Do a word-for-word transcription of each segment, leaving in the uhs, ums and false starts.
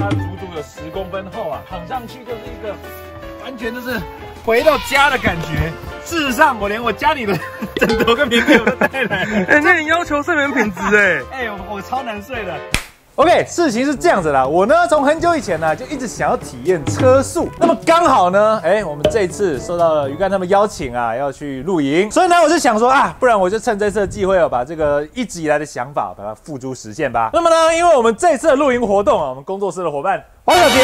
它足足有十公分厚啊，躺上去就是一个完全就是回到家的感觉。事实上，我连我家里的枕头跟棉被我都带来了。哎、欸，那你要求睡眠品质哎、欸？哎、欸，我我超难睡的。 OK， 事情是这样子啦，我呢从很久以前呢就一直想要体验车宿，那么刚好呢，哎、欸，我们这一次受到了鱼竿他们邀请啊，要去露营，所以呢我就想说啊，不然我就趁这次的机会哦，把这个一直以来的想法把它付诸实现吧。那么呢，因为我们这次的露营活动啊，我们工作室的伙伴黄小杰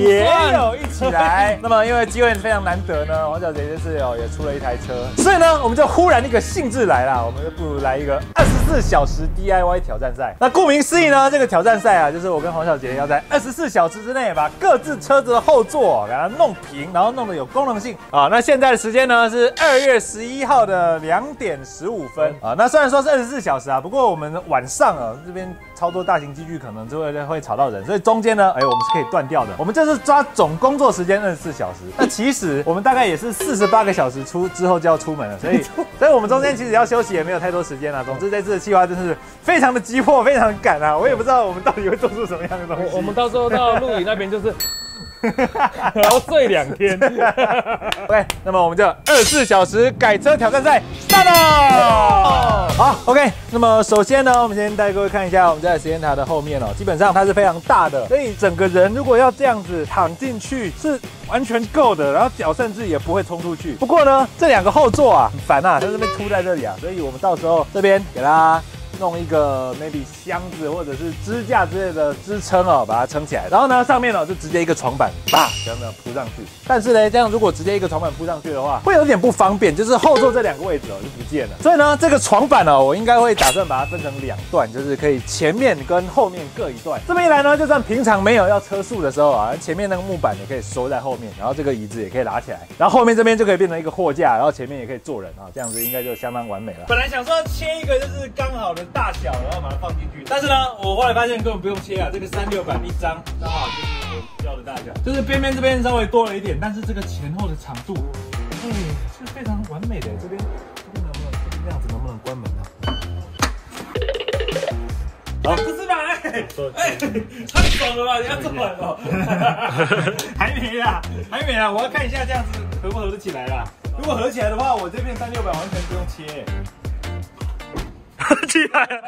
也有一起来，那么因为机会非常难得呢，黄小杰这次哦也出了一台车，所以呢我们就忽然一个兴致来啦，我们就不如来一个二十四小时 D I Y 挑战赛。 那顾名思义呢，这个挑战赛啊，就是我跟黄小杰要在二十四小时之内把各自车子的后座给它弄平，然后弄得有功能性啊。那现在的时间呢是二月十一号的两点十五分啊。那虽然说是二十四小时啊，不过我们晚上啊这边操作大型机具可能就会会吵到人，所以中间呢，哎、欸，我们是可以断掉的。我们这是抓总工作时间二十四小时。那其实我们大概也是四十八个小时出之后就要出门了，所以所以我们中间其实要休息也没有太多时间啊。总之这次的计划真是非常的急迫，非。 非常赶啊！我也不知道我们到底会做出什么样的东西。我, 我们到时候到鹿屿那边就是，然后睡两天。OK， 那么我们就二十四小时改车挑战赛 start 了。好 ，OK。那么首先呢，我们先带各位看一下我们在实验塔的后面哦。基本上它是非常大的，所以整个人如果要这样子躺进去是完全够的，然后脚甚至也不会冲出去。不过呢，这两个后座啊很烦啊，就是被凸在这里啊，所以我们到时候这边给它。 弄一个 maybe 箱子或者是支架之类的支撑哦，把它撑起来。然后呢，上面哦就直接一个床板，啪，这样子铺上去。但是呢，这样如果直接一个床板铺上去的话，会有点不方便，就是后座这两个位置哦就不见了。所以呢，这个床板哦，我应该会打算把它分成两段，就是可以前面跟后面各一段。这么一来呢，就算平常没有要车速的时候啊，前面那个木板也可以收在后面，然后这个椅子也可以拿起来，然后后面这边就可以变成一个货架，然后前面也可以坐人啊，这样子应该就相当完美了。本来想说切一个就是刚好的 大小，然后把它放进去。但是呢，我后来发现根本不用切啊，这个三六版一张，刚好就是我要的大小，就是边边这边稍微多了一点，但是这个前后的长度，哎、欸，是非常完美的。这边这边能不能这样子能不能关门呢、啊？好，不是吧？哎、欸，太爽了吧！你要这么哦？还没啦，还没啦，我要看一下这样子合不合得起来啦。如果合起来的话，我这边三六版完全不用切、欸。 起来了，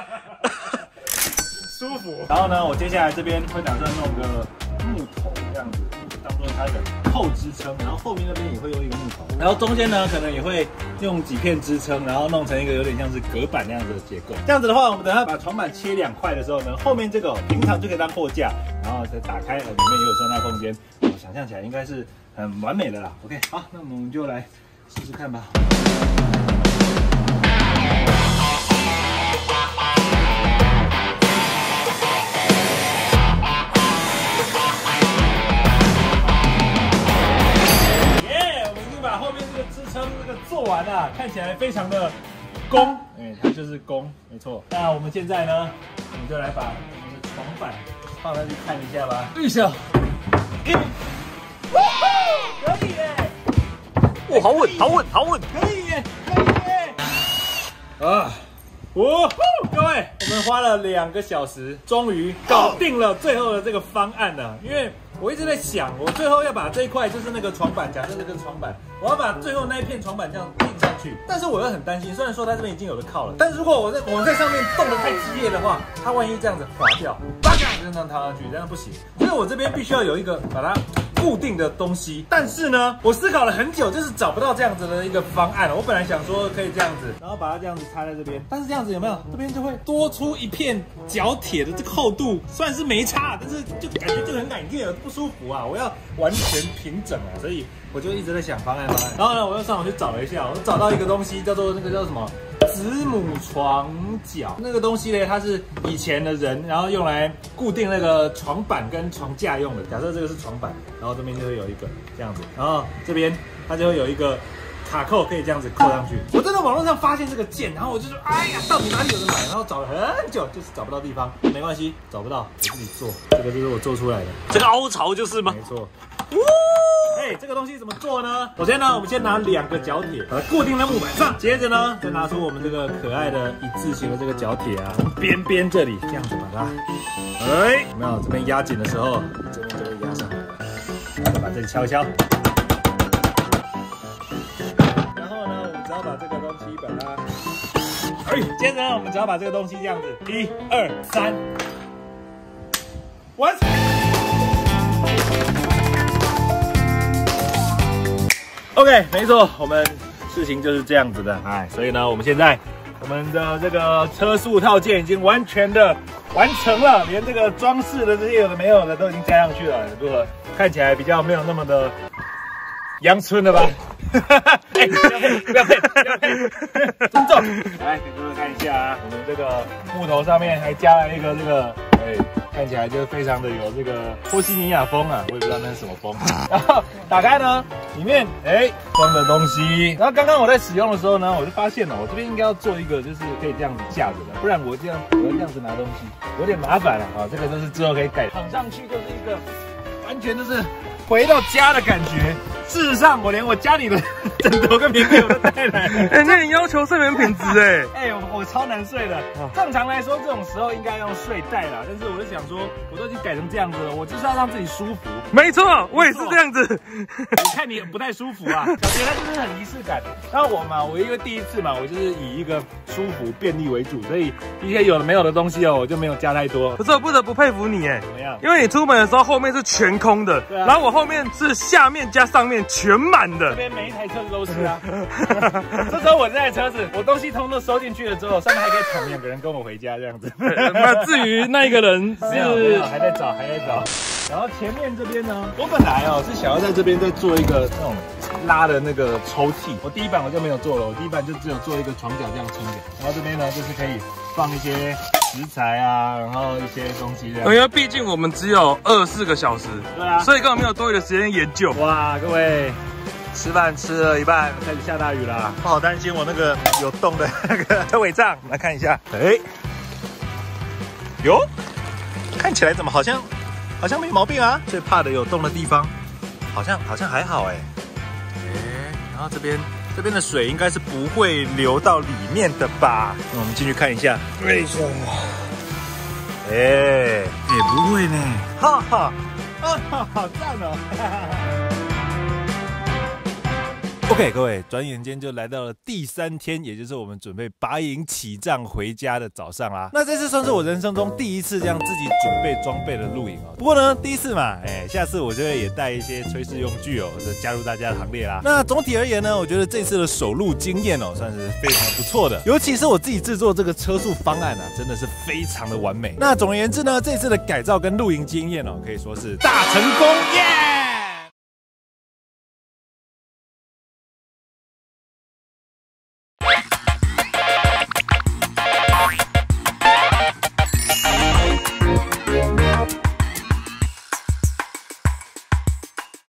舒服。然后呢，我接下来这边会打算弄个木头这样子，当做它的后支撑。然后后面那边也会用一个木头，然后中间呢可能也会用几片支撑，然后弄成一个有点像是隔板那样子的结构。这样子的话，我们等下把床板切两块的时候呢，后面这个平常就可以当货架，然后再打开，里面也有收纳空间。我想象起来应该是很完美的啦。OK， 好，那我们就来试试看吧。 完了，看起来非常的弓，哎、欸，它就是弓，没错。那我们现在呢，我们就来把我们的床板放上去看一下吧。预想，一，可以耶！哇，好稳，好稳，好稳，可以耶，可以耶！啊，哦，各位，我们花了两个小时，终于搞定了最后的这个方案了，因为。 我一直在想，我最后要把这一块就是那个床板，假设这个床板，我要把最后那一片床板这样钉上去。但是我又很担心，虽然说它这边已经有的靠了，但是如果我在我在上面动得太激烈的话，它万一这样子滑掉，啪嗒就这样塌上去，这样不行。所以我这边必须要有一个把它固定的东西。但是呢，我思考了很久，就是找不到这样子的一个方案。我本来想说可以这样子，然后把它这样子插在这边，但是这样子有没有？这边就会多出一片角铁的这个厚度，虽然是没差，但是就感觉就很感觉不。 舒服啊！我要完全平整啊，所以我就一直在想方案方案。然后呢，我又上网去找了一下，我找到一个东西叫做那个叫什么子母床脚，那个东西呢，它是以前的人然后用来固定那个床板跟床架用的。假设这个是床板，然后这边就会有一个这样子，然后这边它就会有一个卡扣，可以这样子扣上去。我真的网络上发现这个件，然后我就说，哎呀，到底哪里有人买？然后找了很久，就是找不到地方。没关系，找不到我自己做，这个就是我做出来的。这个凹槽就是吗？没错。呜，哎，这个东西怎么做呢？首先呢，我们先拿两个角铁把它固定在木板上，接着呢，再拿出我们这个可爱的一字形的这个角铁啊，边边这里这样子把它，哎，有没有？这边压紧的时候，这边就会压上，再把这里敲一敲。 接着呢，我们只要把这个东西这样子，一二三，完成。OK， 没错，我们事情就是这样子的，哎，所以呢，我们现在我们的这个车速套件已经完全的完成了，连这个装饰的这些有的没有的都已经加上去了，如何看起来比较没有那么的阳春了吧？ 哎，不要配，不要配，不要配，尊重。来，给各位看一下啊，我们这个木头上面还加了一个这个，哎，看起来就是非常的有这个波西米亚风啊，我也不知道那是什么风。然后打开呢，里面哎装的东西。然后刚刚我在使用的时候呢，我就发现了，我这边应该要做一个就是可以这样子架着的，不然我这样我要这样子拿东西有点麻烦了啊。这个就是之后可以改，躺上去就是一个完全就是回到家的感觉。 事实上，我连我家里的枕头跟棉被我都带来了。哎、欸，那你要求睡眠品质哎、欸？哎、欸，我我超难睡的。正常来说，这种时候应该用睡袋啦。但是我就想说，我都已经改成这样子了，我就是要让自己舒服。没错，我也是这样子。我看你不太舒服啊，感觉它就是很仪式感。然后我嘛，我因为第一次嘛，我就是以一个舒服便利为主，所以一些有的没有的东西哦，我就没有加太多。可是我不得不佩服你哎、欸，怎么样？因为你出门的时候后面是全空的，对啊、然后我后面是下面加上面。 全满的，这边每一台车子都是啊。这时候我这台车子，我东西通都收进去了之后，上面还可以躺两个人跟我回家这样子。那至于那一个人是还在找，还在找。然后前面这边呢，我本来哦是想要在这边再做一个那种拉的那个抽屉，我第一版我就没有做了，我第一版就只有做一个床角这样撑着。然后这边呢就是可以放一些。 食材啊，然后一些东西的。因为毕竟我们只有二四个小时，对啊，所以根本没有多余的时间研究。哇，各位，吃饭吃了一半，开始下大雨啦，我好担心我那个有洞的那个尾帐。来看一下，哎，哟，看起来怎么好像好像没毛病啊？最怕的有洞的地方，好像好像还好哎。哎，然后这边。 这边的水应该是不会流到里面的吧？那我们进去看一下。对，哎，也不会呢，哈哈，啊哈，好赞哦！哈哈 OK， 各位，转眼间就来到了第三天，也就是我们准备拔营起帐回家的早上啦。那这次算是我人生中第一次这样自己准备装备的露营哦。不过呢，第一次嘛，哎、欸，下次我就会也带一些炊事用具哦，就加入大家的行列啦。那总体而言呢，我觉得这次的首露经验哦，算是非常不错的。尤其是我自己制作这个车速方案啊，真的是非常的完美。那总而言之呢，这次的改造跟露营经验哦，可以说是大成功耶！Yeah!